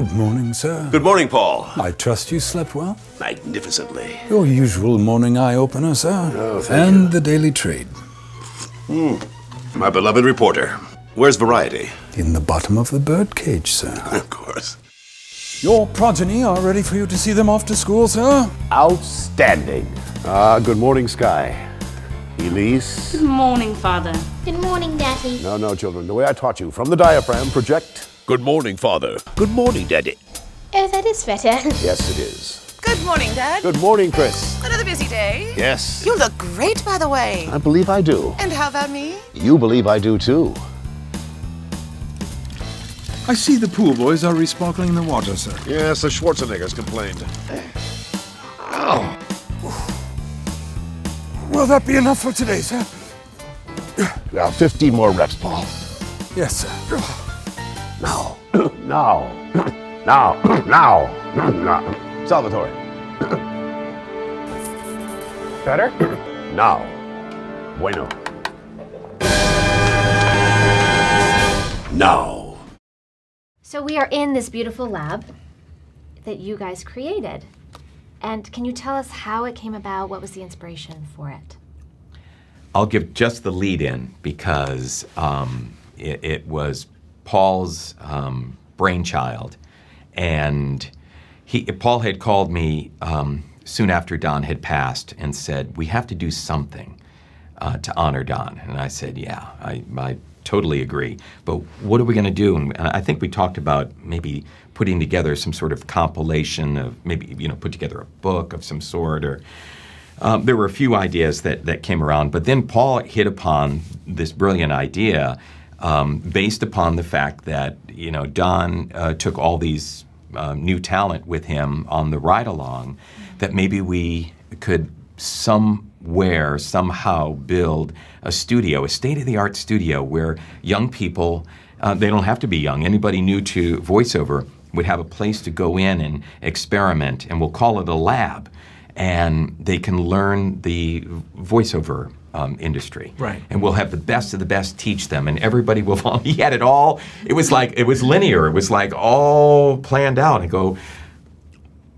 Good morning, sir. Good morning, Paul. I trust you slept well? Magnificently. Your usual morning eye-opener, sir. Oh, thank you. And the Daily Trade. My beloved reporter. Where's Variety? In the bottom of the birdcage, sir. Of course. Your progeny are ready for you to see them off to school, sir? Outstanding. Good morning, Sky. Elise? Good morning, Father. Good morning, Daddy. No, no, children. The way I taught you. From the diaphragm, project. Good morning, Father. Good morning, Daddy. Oh, that is better. Yes, it is. Good morning, Dad. Good morning, Chris. Another busy day. Yes. You look great, by the way. I believe I do. And how about me? You believe I do, too. I see the pool boys are re-sparkling the water, sir. Yes, the Schwarzeneggers complained. Ow. Will that be enough for today, sir? Now, 50 more reps, Paul. Yes, sir. Now. Now. Now. Now. Now. Salvatore. Better? Now. Bueno. Now. So we are in this beautiful lab that you guys created. And can you tell us how it came about? What was the inspiration for it? I'll give just the lead in because it was Paul's brainchild. And Paul had called me soon after Don had passed and said, we have to do something to honor Don. And I said, yeah, I totally agree. But what are we going to do? And I think we talked about maybe putting together some sort of compilation of maybe, you know, put together a book of some sort, or there were a few ideas that came around. But then Paul hit upon this brilliant idea based upon the fact that, you know, Don took all these new talent with him on the ride-along, that maybe we could somewhere, somehow build a studio, a state-of-the-art studio where young people, they don't have to be young, anybody new to voiceover, would have a place to go in and experiment, and we'll call it a lab, and they can learn the voiceover industry. Right. And we'll have the best of the best teach them, and everybody will follow. He had it all. It was like, it was linear. It was like all planned out. I go,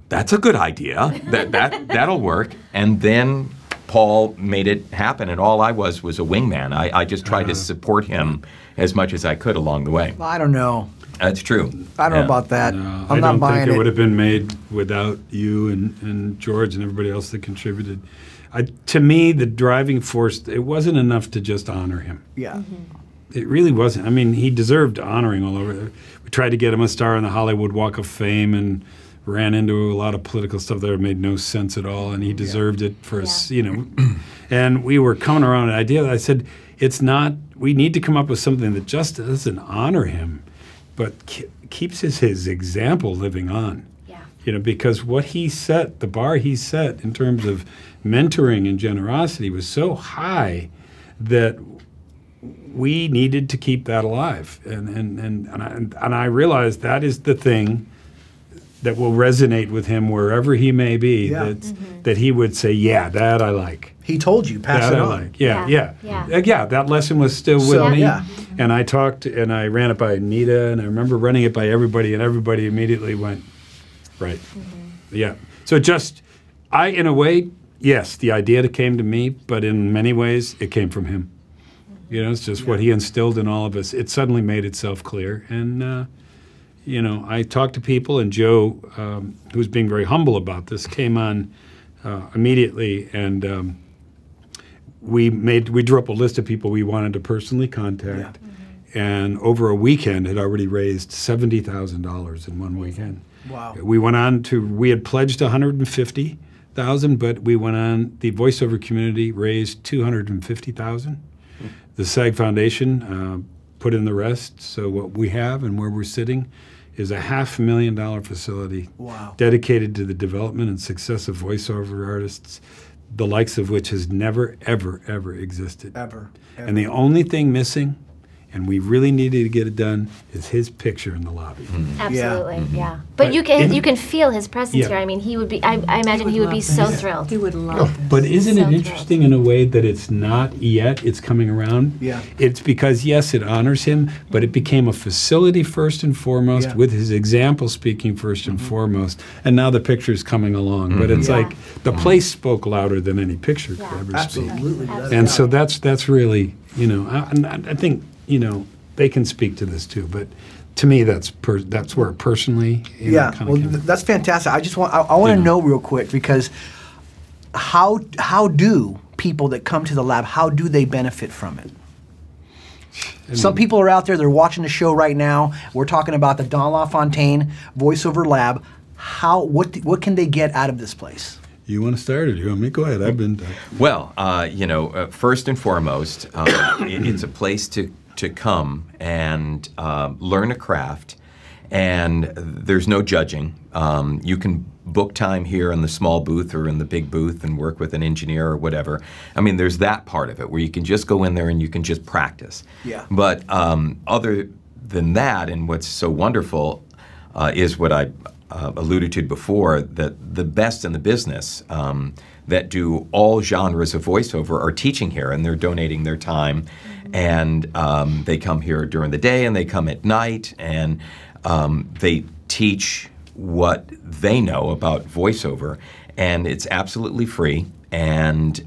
that's a good idea. That'll work. And then Paul made it happen, and all I was a wingman. I just tried to support him as much as I could along the way. Well, I don't know. That's true. I don't know about that. No, I'm not buying it. I think it would have been made without you and George and everybody else that contributed. To me, the driving force, it wasn't enough to just honor him. Yeah. It really wasn't. I mean, he deserved honoring all over. We tried to get him a star on the Hollywood Walk of Fame and ran into a lot of political stuff that made no sense at all, and he deserved it for us, you know. And we were coming around an idea that I said, it's not, we need to come up with something that just doesn't honor him, but keeps his example living on. Yeah. You know, because what he set, the bar he set in terms of mentoring and generosity was so high that we needed to keep that alive. And I realized that is the thing that will resonate with him wherever he may be, that he would say, yeah, that I like. He told you, pass it on. Like. Yeah, that lesson was still with me. Yeah. And I talked, and I ran it by Nita, and I remember running it by everybody, and everybody immediately went, right, yeah. So just, in a way, yes, the idea came to me, but in many ways, it came from him. You know, it's just what he instilled in all of us. It suddenly made itself clear, and you know, I talked to people, and Joe, who's being very humble about this, came on immediately, and we drew up a list of people we wanted to personally contact, and over a weekend had already raised $70,000 in one weekend. Wow! We had pledged $150,000, but we went on. The voiceover community raised $250,000. The SAG Foundation put in the rest. So what we have and where we're sitting is a $500,000 facility dedicated to the development and success of voiceover artists, the likes of which has never, ever, ever existed. Ever. And the only thing missing and we really needed to get it done, is his picture in the lobby. Mm-hmm. Absolutely, yeah. Mm-hmm. Yeah. But you can feel his presence here. I mean, he would be, I imagine he would be so thrilled. He would love this. But isn't it interesting in a way that it's not yet, it's coming around? Yeah. It's because, yes, it honors him, but it became a facility first and foremost, with his example speaking first and foremost, and now the picture's coming along. Mm-hmm. But it's like the place spoke louder than any picture could ever speak. Absolutely. And so that's really, you know, I think, you know, they can speak to this too, but to me, that's where personally, you know, kind of that's fantastic. I just want, I want to know real quick, because how do people that come to the lab, how do they benefit from it? I mean, some people are out there, they're watching the show right now. We're talking about the Don LaFontaine Voiceover Lab. How, what can they get out of this place? You want to start, or do you want me? Go ahead. I've been done. Well, you know, first and foremost, it's a place to come and learn a craft, and there's no judging. You can book time here in the small booth or in the big booth and work with an engineer or whatever. I mean, there's that part of it where you can just go in there and you can just practice. Yeah. But other than that, and what's so wonderful is what I alluded to before, that the best in the business that do all genres of voiceover are teaching here, and they're donating their time, and they come here during the day and they come at night, and they teach what they know about voiceover, and it's absolutely free, and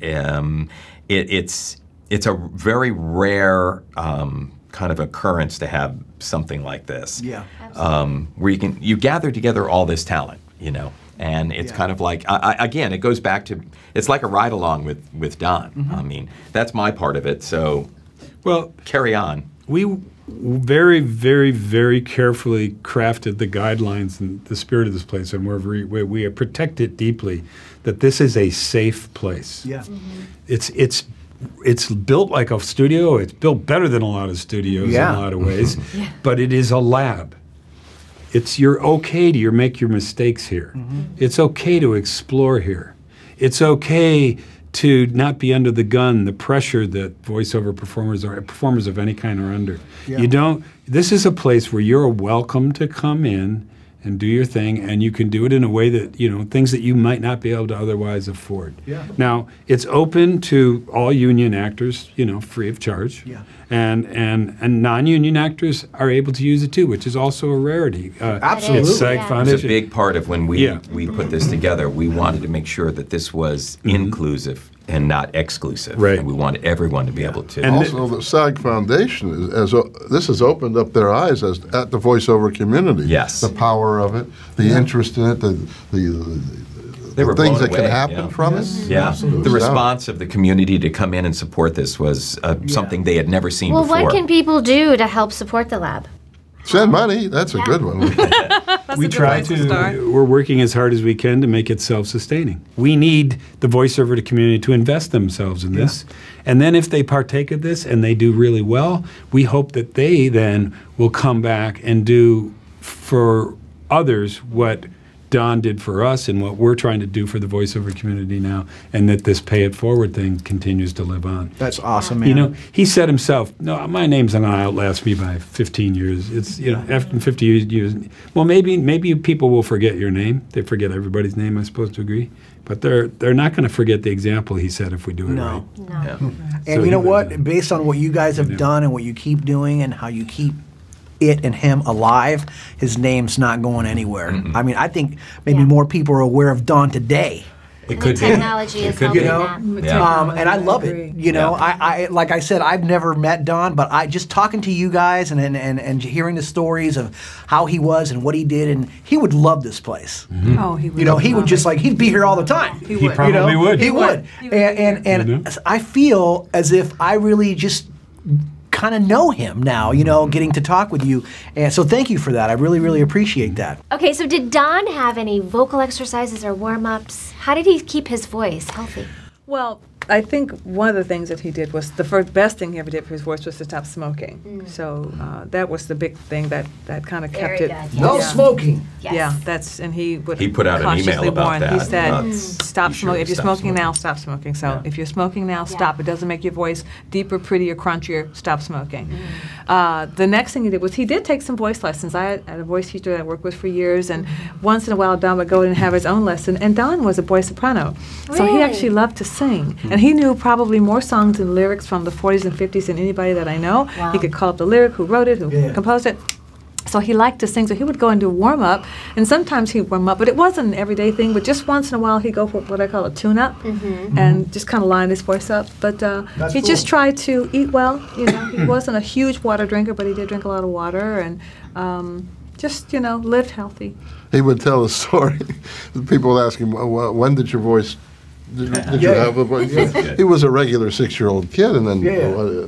it's a very rare kind of occurrence to have something like this, where you gather together all this talent, you know, and it's kind of like, again, it goes back to, it's like a ride along with Don. Mm-hmm. I mean, that's my part of it. So, well, carry on. We very, very, very carefully crafted the guidelines and the spirit of this place, and we protect it deeply. That this is a safe place. Yeah, mm-hmm. It's built like a studio. It's built better than a lot of studios in a lot of ways, but it is a lab. You're okay to make your mistakes here. Mm-hmm. It's okay to explore here. It's okay to not be under the gun, the pressure that voiceover performers or performers of any kind are under. Yeah. You don't. This is a place where you're welcome to come in and do your thing, and you can do it in a way that, you know, things that you might not be able to otherwise afford. Yeah. Now, it's open to all union actors, you know, free of charge. Yeah. And non-union actors are able to use it too, which is also a rarity. Absolutely. It's SAG Foundation. It's a big part of when we put this together, we wanted to make sure that this was inclusive and not exclusive. Right. And we want everyone to be able to. And also, the SAG Foundation, this has opened up their eyes at the voiceover community. Yes. The power of it, the interest in it, the things that can happen from it. Yeah. Absolutely. The response of the community to come in and support this was something they had never seen before. Well, what can people do to help support the lab? Send money. That's a good one. We try to start. We're working as hard as we can to make it self-sustaining. We need the voiceover community to invest themselves in this. And then if they partake of this and they do really well, we hope that they then will come back and do for others what Don did for us and what we're trying to do for the voiceover community now, and that this pay it forward thing continues to live on. That's awesome, man. You know, he said himself, no, my name's not going to outlast me by 15 years. It's, you know, after 50 years, well, maybe people will forget your name. They forget everybody's name, I'm supposed to agree. But they're not going to forget the example, he said, if we do it right. No. Yeah. And so you know what? Based on what you guys have done and what you keep doing and how you keep it and him alive, his name's not going anywhere. Mm-mm. I mean, I think maybe more people are aware of Don today. It could be. Technology is helping that. Yeah. And I love it. You know, I like I said, I've never met Don, but I just talking to you guys and hearing the stories of how he was and what he did, and he would love this place. Mm-hmm. Oh, he would. You know, he would just like he'd be here all the time. He would. Probably would. He would. And I feel as if I really just kind of know him now, you know, getting to talk with you. And so thank you for that. I really, really appreciate that. Okay, so did Don have any vocal exercises or warm-ups? How did he keep his voice healthy? Well, I think one of the things that he did was, the best thing he ever did for his voice was to stop smoking. Mm. So that was the big thing that kind of kept it. Yes. No smoking. Yes. Yeah, that's, and he would consciously put out an email about that. He said, stop smoking. If you're smoking now, stop smoking. So if you're smoking now, stop. It doesn't make your voice deeper, prettier, crunchier. Stop smoking. Mm. The next thing he did was he did take some voice lessons. I had a voice teacher that I worked with for years, and once in a while Don would go in and have his own lesson, and Don was a boy soprano. Really? So he actually loved to sing. Mm-hmm. And he knew probably more songs and lyrics from the 40s and 50s than anybody that I know. Wow. He could call up the lyric, who wrote it, who composed it. So he liked to sing, so he would go and do warm-up, and sometimes he'd warm up, but it wasn't an everyday thing, but just once in a while he'd go for what I call a tune-up, and just kind of line his voice up. But he just tried to eat well, you know. He wasn't a huge water drinker, but he did drink a lot of water, and just, you know, lived healthy. He would tell a story. People would ask him, well, when did your voice... Did you have a voice? Yeah. He was a regular 6-year-old kid, and then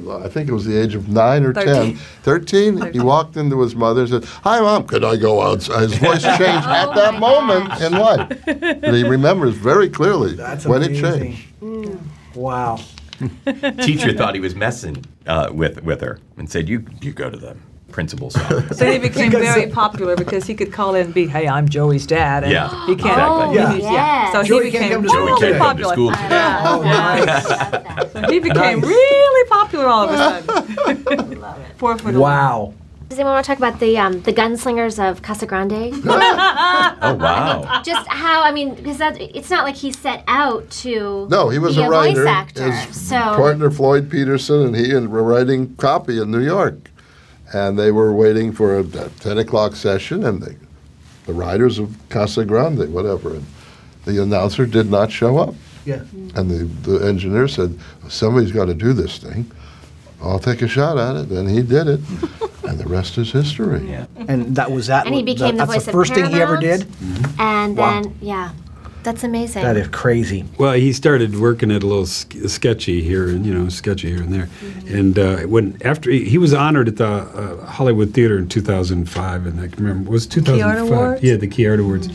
I think it was the age of 9 or 10. 13, he walked into his mother and said, "Hi, Mom, could I go outside?" His voice changed at that moment in life. But he remembers very clearly when it changed. Mm. Wow. Teacher thought he was messing with her and said, "You go to them." Principal's son. So he became very popular because he could call in and be, "Hey, I'm Joey's dad." And he can't. Oh, exactly. So Joey became popular. So he became really popular all of a sudden. Love it. 4 foot. Wow. Does anyone want to talk about the gunslingers of Casa Grande? Oh, wow. Just how, I mean, because it's not like he set out to be a writer. Voice actor. His partner Floyd Peterson and he were writing copy in New York. And they were waiting for a 10 o'clock session, and the writers of Casa Grande, whatever, and the announcer did not show up. Yeah. And the engineer said, "Somebody's got to do this thing. I'll take a shot at it." And he did it, and the rest is history. Yeah. And that was that. And he became the voice of Paramount. That's the first thing he ever did. Mm-hmm. And then, that's amazing. That is crazy. Well, he started working at a little sketchy here and there, and after he was honored at the Hollywood Theater in 2005, and I can remember was 2005. Key Art Awards? Yeah, the Key Art Awards,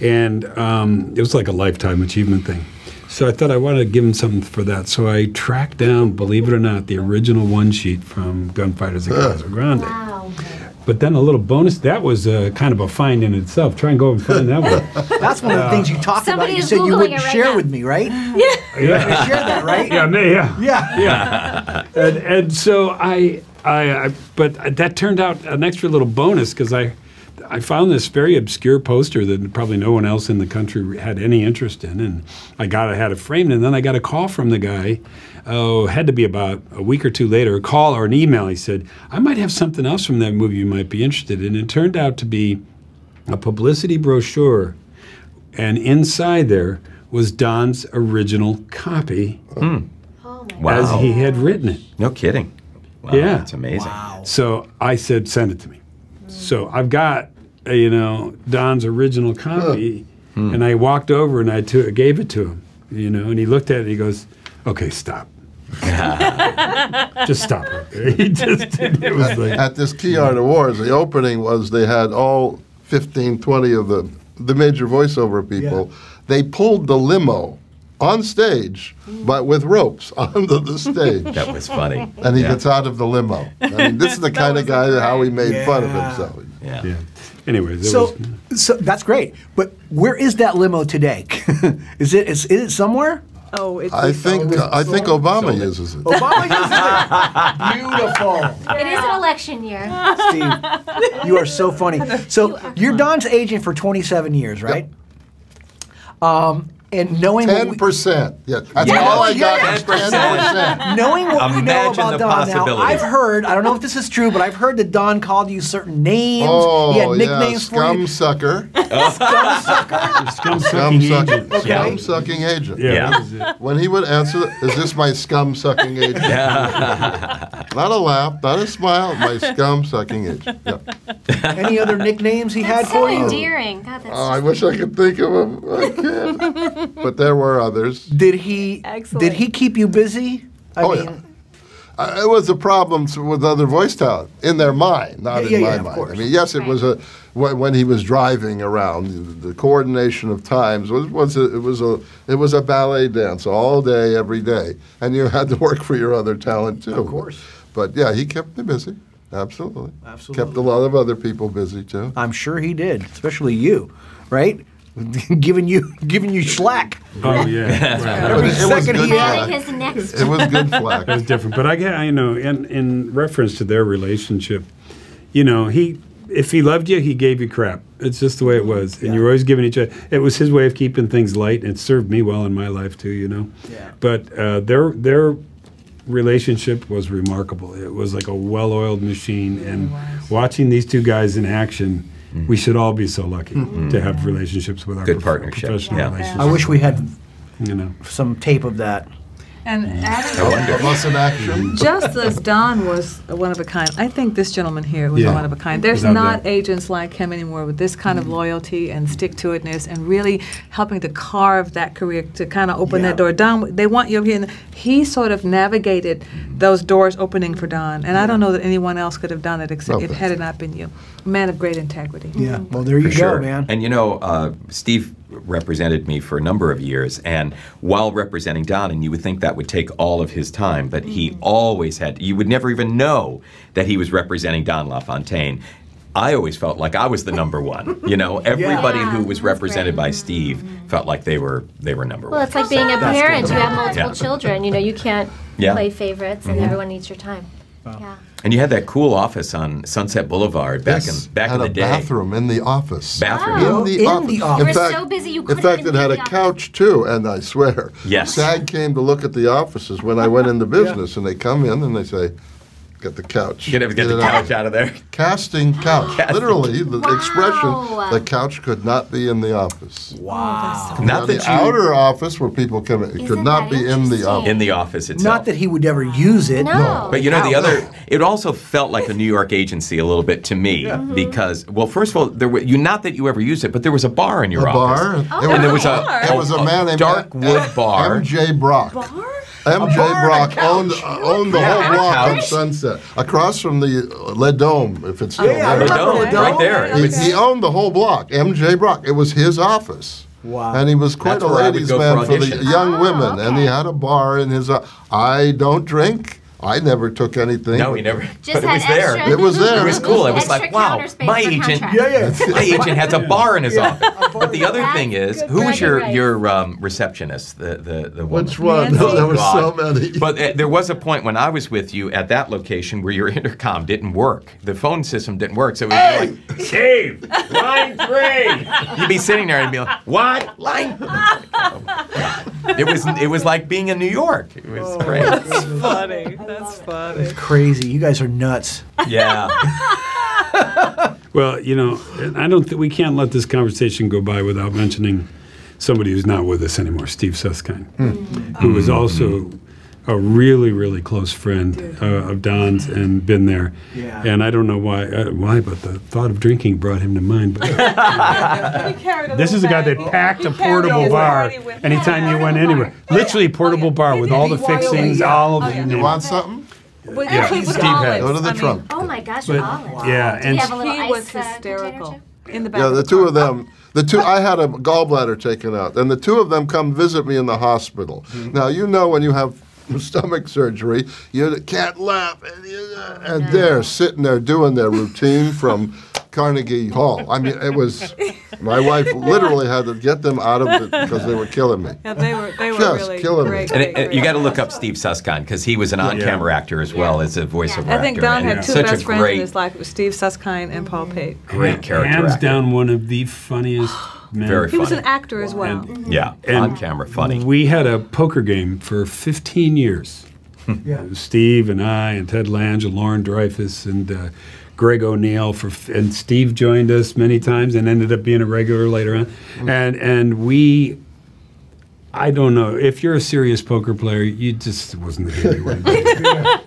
and it was like a lifetime achievement thing. So I thought I wanted to give him something for that. So I tracked down, believe it or not, the original one sheet from Gunfighters at Casa Grande. Wow. But then a little bonus, that was kind of a find in itself. Try and go and find that one. That's one of the things you talked about. You said you wouldn't share with me, right? Yeah. You shared that, right? Yeah, me, yeah. And so but that turned out an extra little bonus because I found this very obscure poster that probably no one else in the country had any interest in. And I had it framed, and then I got a call from the guy. Oh, had to be about a week or two later, a call or an email. He said, "I might have something else from that movie you might be interested in." And it turned out to be a publicity brochure, and inside there was Don's original copy as he had written it. No kidding. Wow, that's amazing. Wow. So I said, "Send it to me." Mm. So I've got, Don's original copy, and I walked over and I gave it to him, and he looked at it and he goes, "Okay, stop. Just stop." It was like, at this Key Art Awards, the opening was they had all 15, 20 of the major voiceover people. Yeah. They pulled the limo on stage, but with ropes onto the stage. That was funny. And he gets out of the limo. I mean, this is the kind of guy how he made fun of himself. Yeah. Anyways, so that's great. But where is that limo today? Is it somewhere? Oh, I think Obama uses it. Obama uses it. Beautiful. Yeah. It is an election year. Steve, you are so funny. So you're Don's agent for 27 years, right? Yep. And knowing 10%. Yeah, that's all I got. 10%. Knowing what we know about Don now, I've heard. I don't know if this is true, but I've heard that Don called you certain names. Oh, he had nicknames for you. Scum sucker. Scum sucking agent. Okay. Scum sucking agent. Yeah. When he would answer, "Is this my scum sucking agent?" Not a laugh, not a smile. My scum sucking agent. Yep. Any other nicknames he had for you? So endearing. God, that's I wish I could think of them. I can't. But there were others. Did he keep you busy? I mean, It was a problem with other voice talent in their mind, not in my mind. I mean, yes, it was when he was driving around, the coordination of times was a ballet dance all day, every day, and you had to work for your other talent too. Of course. But yeah, he kept me busy. Absolutely. Absolutely. Kept a lot of other people busy too. I'm sure he did, especially you, right? giving you slack. Oh yeah, right. Every second he had his next. It was good slack. It was different, but in reference to their relationship, you know, if he loved you, he gave you crap. It's just the way it was, and you were always giving each other. It was his way of keeping things light, and it served me well in my life too. You know, yeah. But their relationship was remarkable. It was like a well-oiled machine, and watching these two guys in action. Mm-hmm. We should all be so lucky to have relationships with our professional relationships. I wish we had, you know, some tape of that. And adding just as Don was one of a kind, I think this gentleman here was one of a kind. There's agents like him anymore with this kind of loyalty and stick-to-itness and really helping to carve that career, to kind of open that door. Don, they want you over here. And he sort of navigated those doors opening for Don, and I don't know that anyone else could have done it except had it not been you. Man of great integrity. Yeah, well, there you go, man. And, you know, Steve represented me for a number of years, and while representing Don, and you would think that would take all of his time, but he always had, you would never even know that he was representing Don LaFontaine. I always felt like I was the number one. You know, everybody who was represented by Steve felt like they were number one. Well, it's like being a parent. You have multiple children. You know, you can't play favorites, and everyone needs your time. Wow. Yeah. And you had that cool office on Sunset Boulevard back in the day. Bathroom in the office. Bathroom in the office. You were so busy you couldn't. In fact, it had a couch too, and I swear. Yes. SAG came to look at the offices when I went into business, and they come in and they say, "Get the couch. Get the couch out of there." Casting couch. Literally, the expression. The couch could not be in the office. Wow. So not the outer office where people come in. It could not be in the office. In the office itself. Not that he would ever use it. No. But you know, the other. It also felt like a New York agency a little bit to me because, well, first of all, there were not that you ever used it, but there was a bar in your office. Bar. Oh, and there was a man named Dark Wood Bar. M.J. Brock. Bar? M.J. Brock owned the whole block of Sunset, across from the Le Dome, if it's still there. Le Dome, right there. He owned the whole block. M.J. Brock. It was his office. Wow. And he was quite a ladies' man for the young women, and he had a bar in his. I don't drink. I never took anything. No, he never. But it was there. It was there. It was cool. It was like, wow, my agent. My agent has a bar in his office. But the other thing is, who was your receptionist? The woman. Which one? No, there were so many. But there was a point when I was with you at that location where your intercom didn't work. The phone system didn't work, so it was like, Steve, line 3. You'd be sitting there and be like, what? Line. It was like being in New York. It was great. That's funny. That's funny. It's crazy. You guys are nuts. Yeah. Well, you know, I don't think we can't let this conversation go by without mentioning somebody who's not with us anymore, Steve Susskind, who was also a really, really close friend of Don's and been there. Yeah. And I don't know why, but the thought of drinking brought him to mind. But this is a guy that packed a portable bar anytime you went anywhere. Literally a portable bar with all the fixings, all of it. You want something? Yeah. Steve had. Go to the trunk. Oh my gosh, Olive. Yeah, and he was hysterical. In the back the two of them. I had a gallbladder taken out, and the two of them come visit me in the hospital. Now, you know when you have stomach surgery, you can't laugh, and they're sitting there doing their routine from Carnegie Hall. I mean, it was, my wife literally had to get them out of it because they were killing me. Yeah, they were just really killing me. And you got to look up Steve Susskind because he was an on-camera actor as well as a voiceover actor. I think Don had two best friends in his life. It was Steve Susskind and Paul Pate. Great character. Hands down, one of the funniest. Man. Very funny. He was an actor as well. And, on camera funny. We had a poker game for 15 years. Steve and I and Ted Lange and Lauren Dreyfus and Greg O'Neill and Steve joined us many times and ended up being a regular later on. And we, I don't know, if you're a serious poker player, you just wasn't the game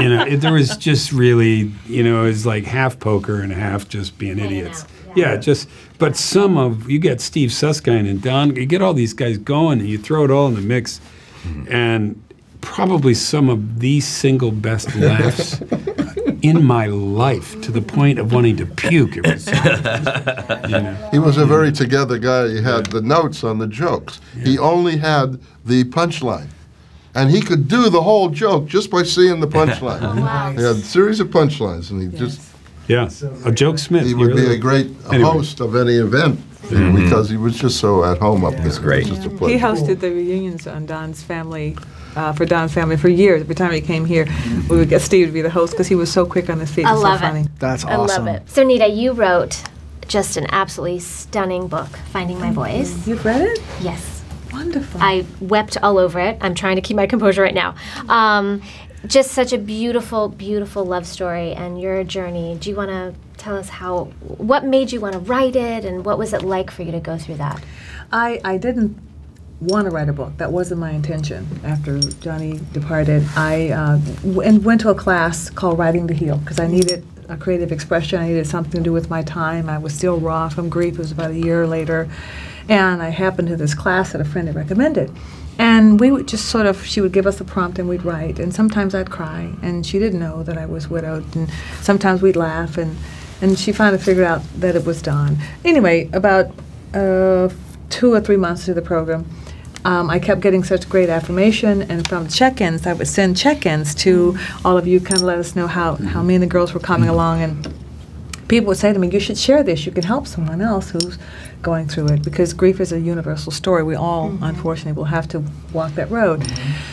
you know, there was just really, you know, it was like half poker and half just being idiots. Yeah, just, but you get Steve Susskind and Don, you get all these guys going and you throw it all in the mix. And probably some of the single best laughs in my life, to the point of wanting to puke. It was, He was a very together guy. He had the notes on the jokes. Yeah. He only had the punchline. And he could do the whole joke just by seeing the punchline. Oh, wow. He had a series of punchlines, and he just... Yeah, a joke smith. He would be a great host of any event. Mm-hmm. Because he was just so at home up there. It's great. Just a he hosted the reunions on Don's Family, for Don's Family for years. Every time he came here, we would get Steve to be the host because he was so quick on his feet. I love it. That's awesome. I love it. So Nita, you wrote just an absolutely stunning book, Finding My Voice. You've read it? Yes. Wonderful. I wept all over it. I'm trying to keep my composure right now. Just such a beautiful, beautiful love story and your journey. Do you want to tell us how, what made you want to write it, and what was it like for you to go through that? I didn't want to write a book. That wasn't my intention. After Johnny departed, I went to a class called Writing to Heal, because I needed a creative expression. I needed something to do with my time. I was still raw from grief. It was about a year later. And I happened to this class that a friend had recommended. And we would just sort of, she would give us a prompt and we'd write. And sometimes I'd cry, and she didn't know that I was widowed. And sometimes we'd laugh, and she finally figured out that it was Don. Anyway, about 2 or 3 months through the program, I kept getting such great affirmation. And from check-ins, I would send check-ins to all of you, kind of let us know how me and the girls were coming along. And people would say to me, you should share this. You can help someone else who's going through it, because grief is a universal story. We all, unfortunately, will have to walk that road.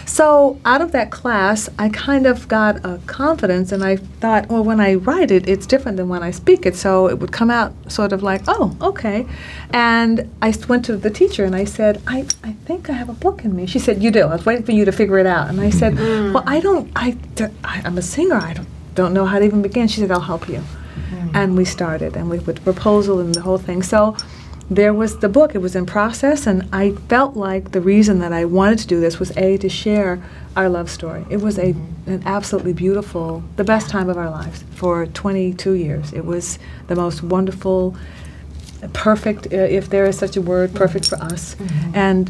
So out of that class, I kind of got a confidence, and I thought, well, when I write it, it's different than when I speak it. So it would come out sort of like, oh, okay. And I went to the teacher, and I said, I think I have a book in me. She said, you do. I was waiting for you to figure it out. And I said, well, I'm a singer. I don't know how to even begin. She said, I'll help you. And we started, and we put the proposal and the whole thing. So there was the book. It was in process, and I felt like the reason that I wanted to do this was, A, to share our love story. It was an absolutely beautiful, the best time of our lives for 22 years. It was the most wonderful, perfect, if there is such a word, perfect for us. And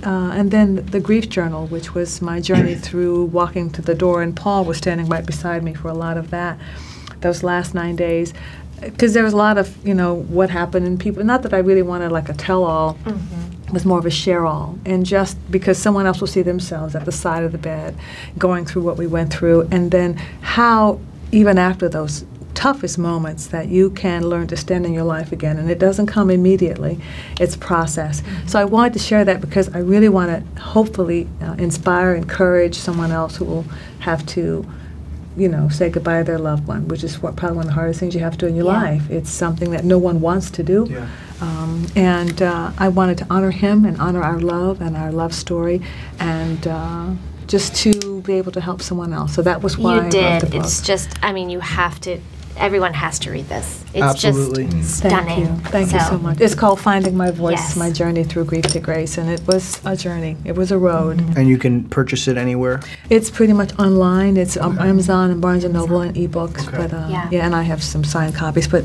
then the Grief Journal, which was my journey through walking to the door, and Paul was standing right beside me for a lot of that, those last 9 days. Because there was a lot of, what happened, and people, not that I really wanted like a tell-all, it was more of a share-all. And just because someone else will see themselves at the side of the bed going through what we went through, and then how, even after those toughest moments, that you can learn to stand in your life again. And it doesn't come immediately. It's process. So I wanted to share that because I really want to hopefully inspire, encourage someone else who will have to say goodbye to their loved one, which is probably one of the hardest things you have to do in your life. It's something that no one wants to do. Yeah. I wanted to honor him and honor our love and our love story, and just to be able to help someone else. So that was why I wrote the book. It's just, you have to, everyone has to read this. It's just stunning. Thank you so much. It's called Finding My Voice, My Journey Through Grief to Grace, and it was a journey. It was a road. And you can purchase it anywhere? It's pretty much online. It's on Amazon and Barnes & Noble and ebooks. Okay. But, and I have some signed copies. But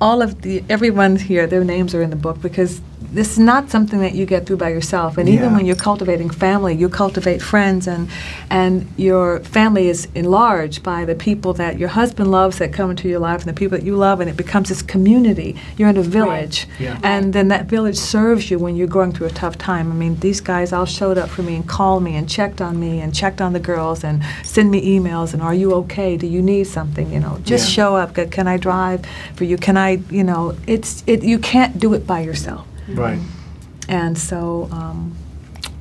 all of everyone here, their names are in the book, because this is not something that you get through by yourself. And even when you're cultivating family, you cultivate friends, and your family is enlarged by the people that your husband loves that come into your life, and the people that you love, and it becomes this community. You're in a village, and then that village serves you when you're going through a tough time. These guys all showed up for me and called me and checked on me and checked on the girls and send me emails and, are you okay? Do you need something? Just show up. Can I drive for you? Can I? You can't do it by yourself. Right. And so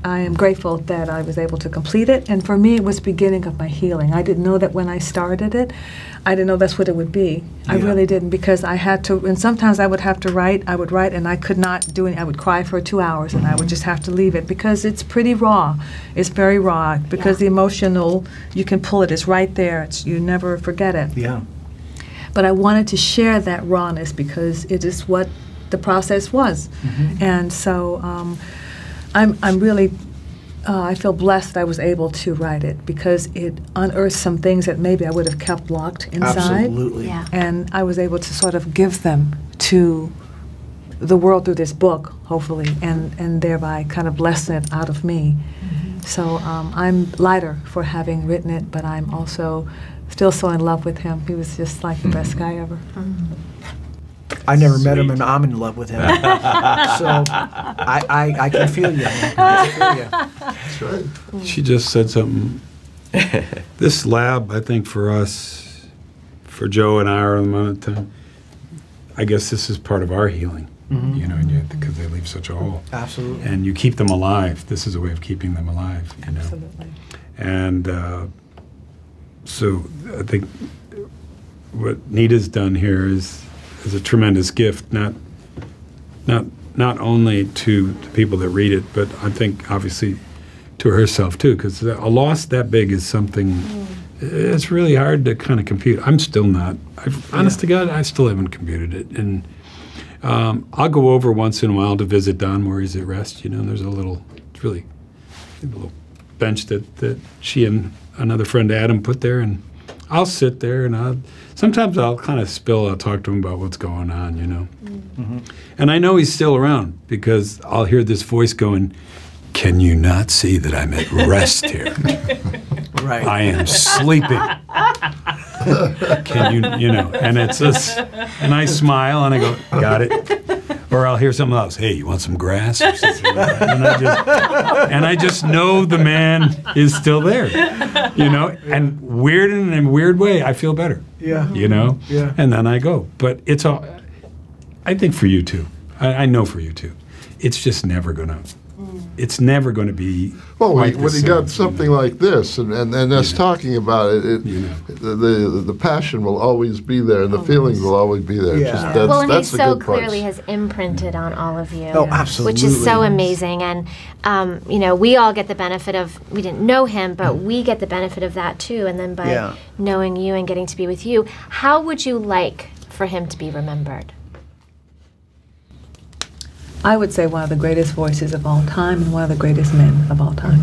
I am grateful that I was able to complete it. And for me, it was the beginning of my healing. I didn't know that when I started it. I didn't know that's what it would be. I really didn't, because I had to, and sometimes I would have to write. I would write, and I could not do it. I would cry for 2 hours, and I would just have to leave it, because it's pretty raw. It's very raw, because the emotional, you can pull it. It's right there. You never forget it. Yeah. But I wanted to share that rawness, because it is what the process was. And so I'm really, I feel blessed that I was able to write it, because it unearthed some things that maybe I would have kept locked inside. Absolutely. Yeah. And I was able to sort of give them to the world through this book, hopefully, and thereby kind of lessen it out of me. So I'm lighter for having written it, but I'm also still so in love with him. He was just like the best guy ever. I never met him, and I'm in love with him. So I can feel you. That's right. She just said something. This lab, I think for us, for Joe and I are in the moment of time, I guess this is part of our healing. Mm-hmm. You know, because they leave such a hole. Absolutely. And you keep them alive. This is a way of keeping them alive. You know? Absolutely. And so I think what Nita's done here is a tremendous gift, not only to the people that read it, but I think obviously to herself too, because a loss that big is something. It's really hard to kind of compute. I'm still not. Honest to God, I still haven't computed it. And I'll go over once in a while to visit Don where he's at rest. You know, there's a little bench that she and another friend Adam put there, and I'll sit there and sometimes I'll kind of spill. I'll talk to him about what's going on, you know. Mm-hmm. And I know he's still around because I'll hear this voice going, "Can you not see that I'm at rest here? Right. I am sleeping." Can you know, and it's this, and I smile and I go, "Got it." Or I'll hear something else. "Hey, you want some grass?" Or something like that. And I just know the man is still there, you know, and weird in a weird way, I feel better. Yeah. You know? Yeah. And then I go, but it's all, I think for you too, I know for you too, it's just never gonna, it's never going to be. Well, when you got something like this, and us talking about it, the passion will always be there, and the feeling will always be there. Yeah. Just, well, and he so clearly has imprinted on all of you. Oh, absolutely. Which is so amazing, and you know, we all get the benefit of, we didn't know him, but we get the benefit of that too. And then by knowing you and getting to be with you, how would you like for him to be remembered? I would say one of the greatest voices of all time and one of the greatest men of all time.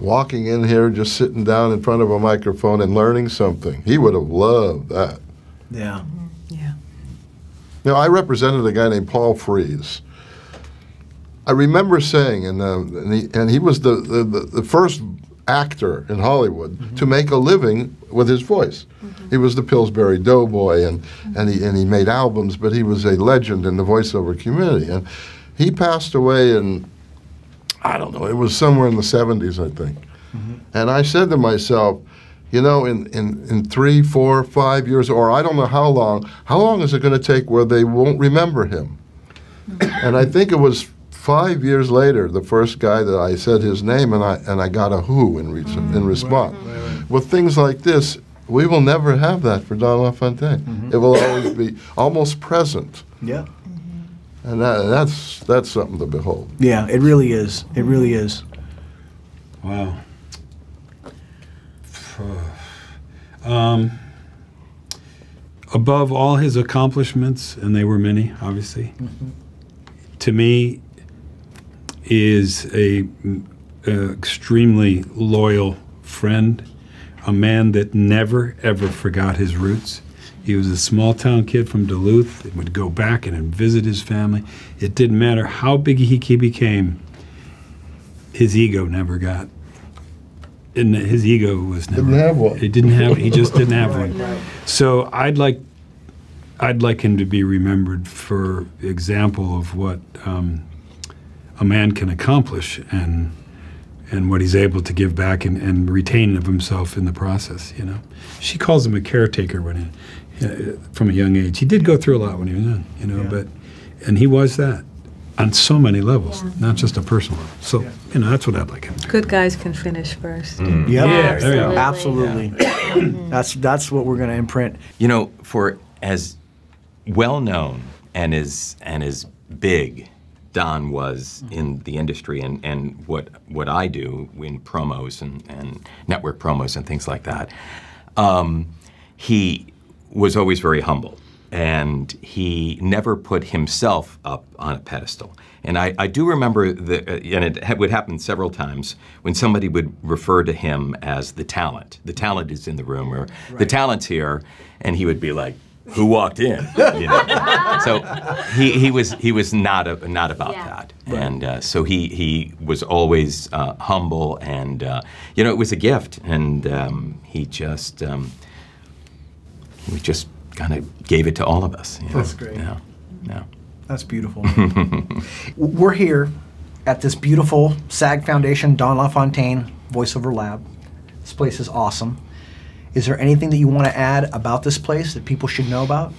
Walking in here, just sitting down in front of a microphone and learning something. He would have loved that. Yeah. Mm-hmm. Yeah. Now, I represented a guy named Paul Frees. I remember saying, and he was the first actor in Hollywood to make a living with his voice. He was the Pillsbury Doughboy, and he made albums, but he was a legend in the voiceover community. And he passed away in, I don't know, it was somewhere in the 70s, I think. And I said to myself, you know, in 3, 4, 5 years, or I don't know how long is it going to take where they won't remember him? And I think it was 5 years later, the first guy that I said his name, and I got a who in response. Right. With things like this, we will never have that for Don LaFontaine. It will always be almost present. Yeah. And that's something to behold. Yeah, it really is. It really is. Wow. Above all his accomplishments, and they were many, obviously, to me, is a extremely loyal friend, a man that never, ever forgot his roots. He was a small-town kid from Duluth that would go back and visit his family. It didn't matter how big he became, his ego never got. And his ego was never. Didn't have one. He didn't have. He just didn't have one. Right. So I'd like him to be remembered for example of what a man can accomplish, and what he's able to give back and retain of himself in the process, you know. She calls him a caretaker from a young age. He did go through a lot when he was young, you know, and he was that on so many levels, not just a personal level. So, you know, that's what I'd like him to do. Good guys can finish first. Yeah, absolutely. That's what we're going to imprint. You know, for as well-known and as big Don was in the industry and what I do in promos and network promos and things like that, he was always very humble, and he never put himself up on a pedestal. And I do remember, and it would happen several times, when somebody would refer to him as the talent. The talent is in the room, or the talent's here, and he would be like, who walked in. You know? So he was not about that, and so he was always humble, and you know, it was a gift, and he just kind of gave it to all of us. You know? That's great. Yeah, yeah. That's beautiful. We're here at this beautiful SAG Foundation Don LaFontaine Voiceover Lab. This place is awesome. Is there anything that you want to add about this place that people should know about?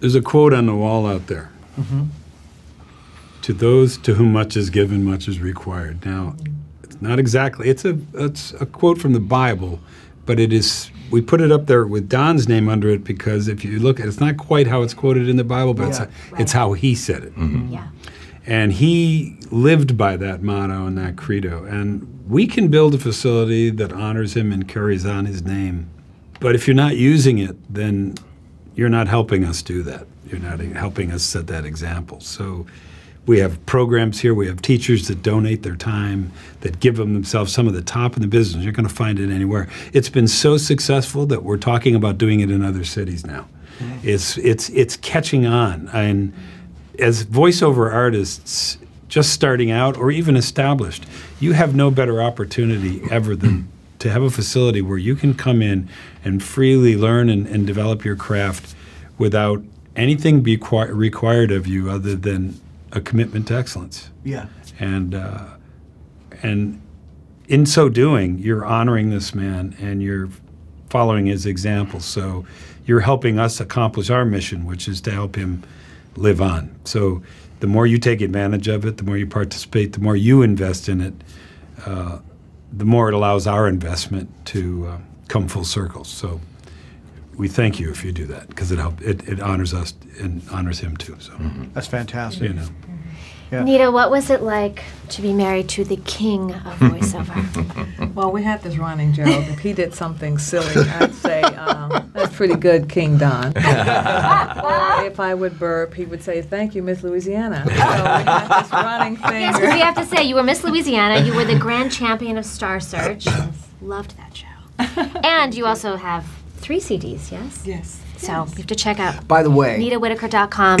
There's a quote on the wall out there. Mm-hmm. To those to whom much is given, much is required. Now, it's not exactly, it's a quote from the Bible, but it is, we put it up there with Don's name under it because if you look at it, it's not quite how it's quoted in the Bible, but it's how he said it. Mm-hmm. Yeah. And he lived by that motto and that credo. And we can build a facility that honors him and carries on his name. But if you're not using it, then you're not helping us do that. You're not helping us set that example. So we have programs here. We have teachers that donate their time, that give them themselves some of the top in the business. You're going to find it anywhere. It's been so successful that we're talking about doing it in other cities now. Mm-hmm. It's catching on. And as voiceover artists just starting out or even established, you have no better opportunity ever than to have a facility where you can come in and freely learn and develop your craft without anything be required of you other than a commitment to excellence. Yeah. And in so doing, you're honoring this man and you're following his example. So you're helping us accomplish our mission, which is to help him live on. So the more you take advantage of it, the more you participate, the more you invest in it, the more it allows our investment to come full circle. So we thank you if you do that because it honors us and honors him too. So that's fantastic. You know. Yeah. Nita, what was it like to be married to the king of voiceover? Well, we had this running joke. If he did something silly, I'd say, that's pretty good, King Don. Or if I would burp, he would say, thank you, Miss Louisiana. So we had this running thing. Yes, because we have to say, you were Miss Louisiana, you were the grand champion of Star Search. Loved that show. And you also have 3 CDs, yes? Yes. So you have to check out. By the way, NitaWhitaker.com.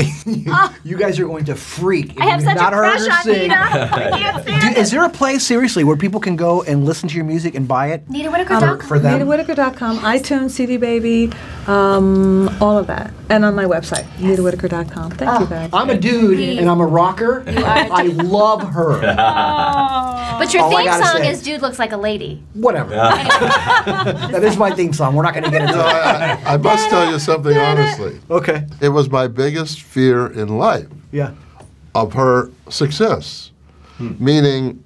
you guys are going to freak. I have such a crush on Nita. I can't stand it. Is there a place, seriously, where people can go and listen to your music and buy it? NitaWhitaker.com. For them? NitaWhitaker.com, iTunes, CD Baby, all of that. And on my website, NitaWhitaker.com. Thank you guys. I'm a dude and I'm a rocker. I love her. Oh. But your theme song is Dude Looks Like a Lady. Whatever. That is my theme song. We're not going to get into it. I must tell you something. Something honestly. Okay. It was my biggest fear in life. Yeah. Of her success. Hmm. Meaning,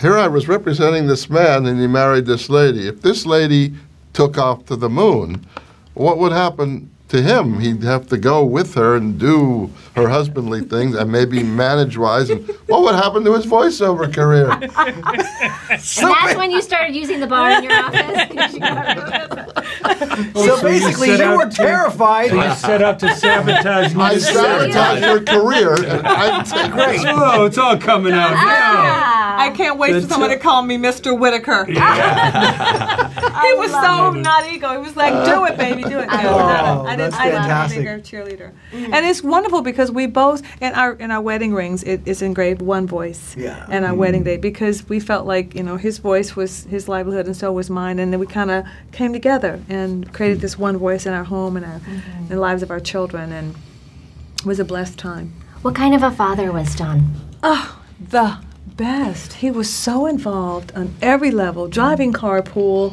here I was representing this man and he married this lady. If this lady took off to the moon, what would happen to him? He'd have to go with her and do her husbandly things and maybe manage-wise. And what would happen to his voiceover career? So that's when you started using the bar in your office. So basically, you were terrified. So you set up to sabotage me. I sabotaged your career. And I'm great. Whoa, it's all coming out now. I can't wait for someone to call me Mr. Whitaker. Yeah. He was so not ego. He was like, do it, baby, do it. I love a bigger cheerleader. Mm. And it's wonderful because we both, in our wedding rings, it's engraved one voice. Yeah. And our wedding day, because we felt like, you know, his voice was his livelihood and so was mine. And then we kind of came together and created this one voice in our home and our in the lives of our children, and it was a blessed time. What kind of a father was Don? Oh, the best. He was so involved on every level, driving carpool.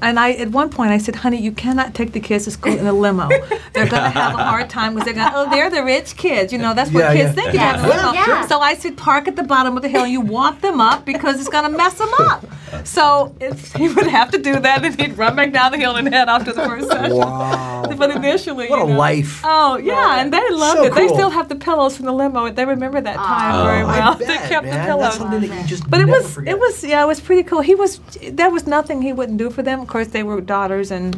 And at one point I said, honey, you cannot take the kids to school in a limo. They're going to have a hard time because they're going, oh, they're the rich kids. You know, that's what kids think. You have a limo. Yeah. So I said, park at the bottom of the hill. You walk them up because it's going to mess them up. So he would have to do that and he'd run back down the hill and head off to the first session. Wow. But initially, what a life. Oh, yeah. And they loved it. Cool. They still have the pillows from the limo. They remember that time very well. They kept the pillows. That's something that you just it was pretty cool. He was, there was nothing he wouldn't do for them. Of course, they were daughters and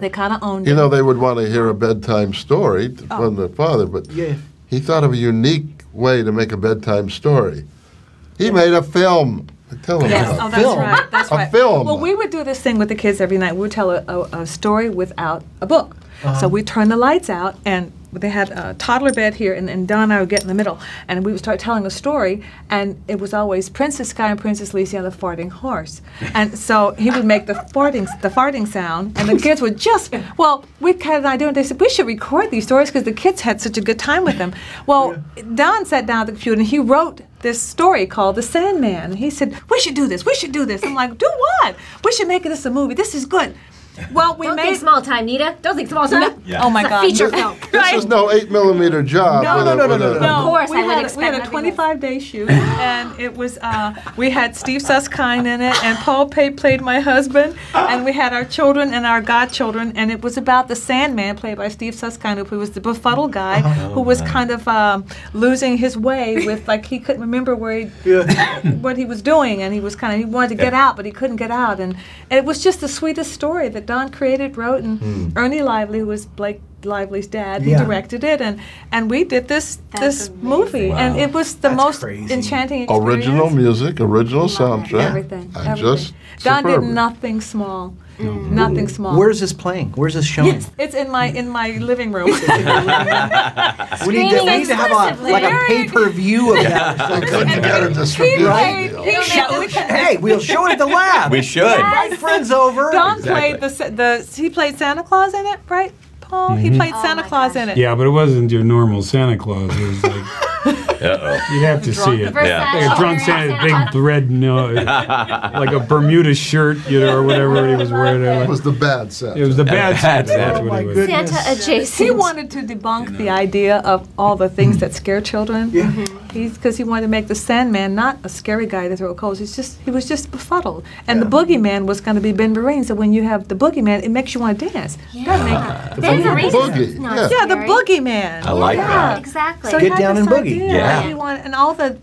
they kind of owned it. You know, they would want to hear a bedtime story from their father, but he thought of a unique way to make a bedtime story. He made a film Tell them about a film. Right. That's right. A film. Well, we would do this thing with the kids every night. We would tell a story without a book. So we turn the lights out, and they had a toddler bed here, and Don and I would get in the middle, and we would start telling a story, and it was always Princess Sky and Princess Lisa and the farting horse. And so he would make the farting sound, and the kids would just, well, we had an idea, and they said, we should record these stories because the kids had such a good time with them. Well, yeah. Don sat down at the computer, and he wrote this story called The Sandman. He said, we should do this, we should do this. I'm like, do what? We should make this a movie. This is good. Well, we don't think small time, Nita. Don't think small time. Yeah. Oh my God! Feature film. This is no 8mm job. No. Of course, I would expect. We had a 25-day shoot, and it was we had Steve Susskind in it, and Paul Pate played my husband, and we had our children and our godchildren, and it was about the Sandman played by Steve Susskind, who was the befuddled guy who was kind of losing his way with like he couldn't remember where he what he was doing, and he was kind of he wanted to get out, but he couldn't get out, and it was just the sweetest story that Don created, wrote, and Ernie Lively, who was Blake Lively's dad, he directed it, and we did this movie, and it was the most enchanting experience. Original music, original soundtrack, everything. Just Don did nothing small. Nothing small. Where's this playing? Where's this showing? It's in my living room. we need to have a pay-per-view of that. Hey, we'll show it at the lab. We should. Yes. My friends over. Don played he played Santa Claus in it, right? Paul, he played Santa Claus in it. Yeah, but it wasn't your normal Santa Claus. It was like. You have to see it. Like a drunk Santa, big red nose, like a Bermuda shirt, you know, or whatever he was wearing. It was the bad Santa. It was the bad Santa. Santa adjacent. He wanted to debunk the idea of all the things that scare children. Yeah. Because he wanted to make the Sandman not a scary guy to throw coals. He was just befuddled. And the boogeyman was going to be Ben Vereen. So when you have the boogeyman, it makes you want to dance. Yeah. Ben Vereen. Yeah, the boogeyman. I like that. Exactly. So get down and boogie. Yeah. And all the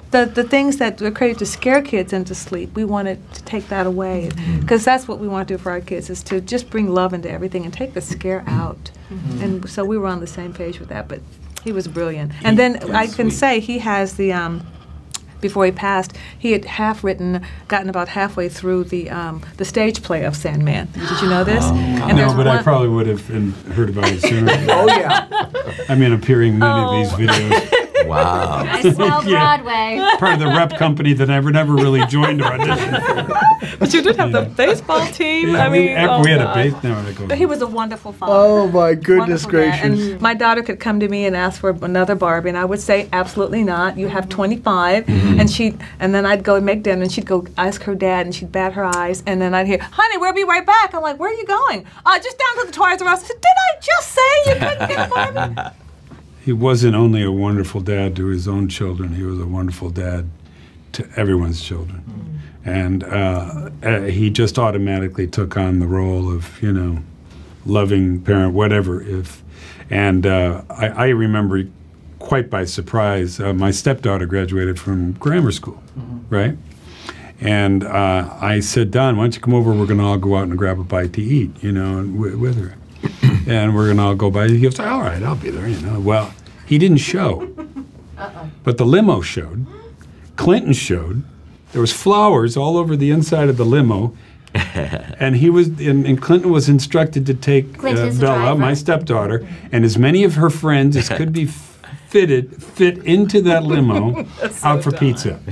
things that were created to scare kids into sleep, we wanted to take that away. Because that's what we want to do for our kids, is to just bring love into everything and take the scare out. And so we were on the same page with that. But he was brilliant. And then I can say he has the, before he passed, he had gotten about halfway through the stage play of Sandman. Did you know this? And no, but I probably would have heard about it sooner. Oh, yeah. I mean, appearing in many of these videos. Wow. I smell Broadway. Part of the rep company that I never really joined or auditioned for. But you did have the baseball team. Yeah, I mean, we had a baseball team. He was a wonderful father. Oh, my goodness gracious. And my daughter could come to me and ask for another Barbie, and I would say, absolutely not. You have 25. And then I'd go and make dinner, and she'd go ask her dad, and she'd bat her eyes, and then I'd hear, honey, we'll be right back. I'm like, where are you going? Just down to the Toys R Us. I said, did I just say you couldn't get Barbie? He wasn't only a wonderful dad to his own children, he was a wonderful dad to everyone's children. And he just automatically took on the role of, you know, loving parent, whatever. I remember quite by surprise, my stepdaughter graduated from grammar school, right? And I said, Don, why don't you come over? We're going to all go out and grab a bite to eat, you know, and with her. And we're going to all go by. He goes, all right, I'll be there, you know. Well, he didn't show. But the limo showed. Clinton showed. There was flowers all over the inside of the limo. And he was, and Clinton was instructed to take Bella, my stepdaughter, and as many of her friends as could be fit into that limo out for pizza. Oh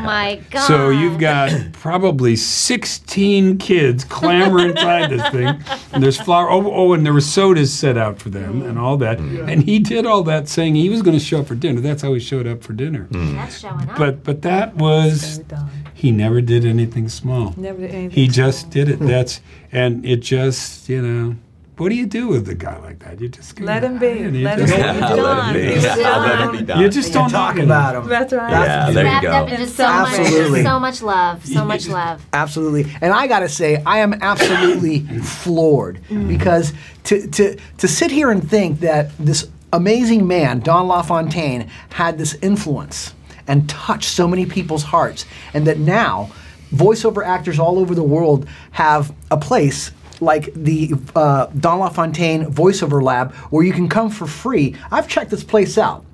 my God. So you've got probably 16 kids clamber inside this thing. And there's flour, and there were sodas set out for them and all that. Yeah. And he did all that saying he was going to show up for dinner. That's how he showed up for dinner. That's showing up. But that was, he never did anything small. Never did anything small. He just did it. That's, and it just, you know. What do you do with a guy like that? You just let him be. Let him be. You just don't talk about him. That's right. Yeah, there you go. Absolutely. So much love. So much love. Absolutely. And I gotta say, I am absolutely floored because to sit here and think that this amazing man, Don LaFontaine, had this influence and touched so many people's hearts, and that now voiceover actors all over the world have a place like the Don LaFontaine Voiceover Lab, where you can come for free. I've checked this place out.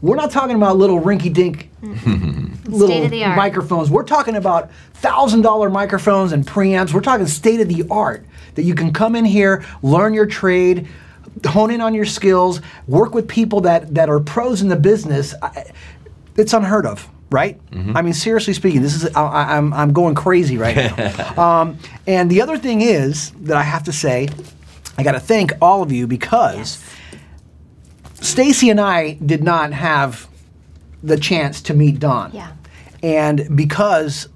We're not talking about little rinky-dink little microphones. We're talking about $1,000 microphones and preamps. We're talking state-of-the-art that you can come in here, learn your trade, hone in on your skills, work with people that are pros in the business. It's unheard of, right? Mm-hmm. I mean, seriously speaking, this is I'm going crazy right now. And the other thing is that I have to say, I got to thank all of you because Stacy and I did not have the chance to meet Don. Yeah. And because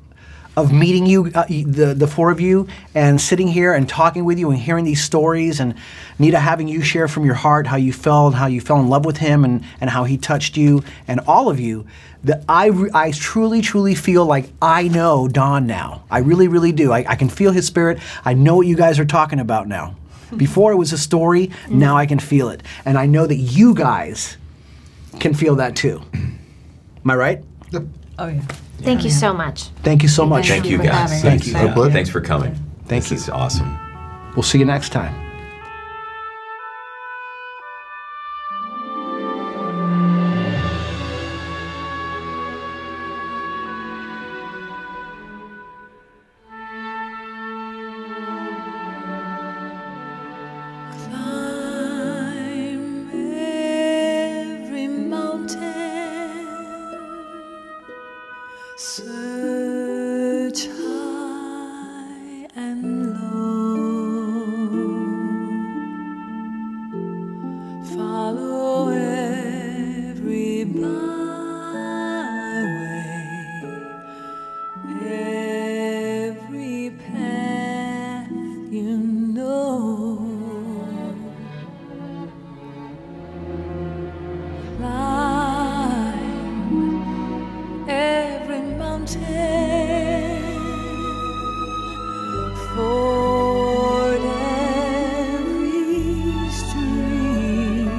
of meeting you, the four of you, and sitting here and talking with you and hearing these stories, and Nita having you share from your heart how you felt, how you fell in love with him, and how he touched you, and all of you, that I truly feel like I know Don now. I really do. I can feel his spirit. I know what you guys are talking about now. Before it was a story, now I can feel it. And I know that you guys can feel that too. Am I right? Yep. Oh yeah. Thank you so much. Thank you so much. Thank you guys. Thank you. Thanks for coming. Thank you. This is awesome. We'll see you next time. Search high and low, follow every byway, every path you know. Climb every mountain, ford every stream,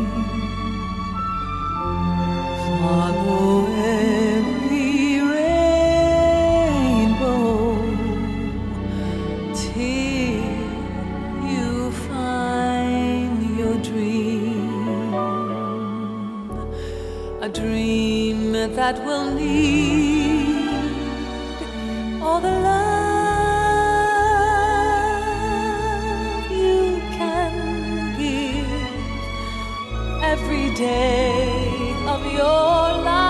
follow every rainbow till you find your dream, a dream that will need all the love you can give every day of your life.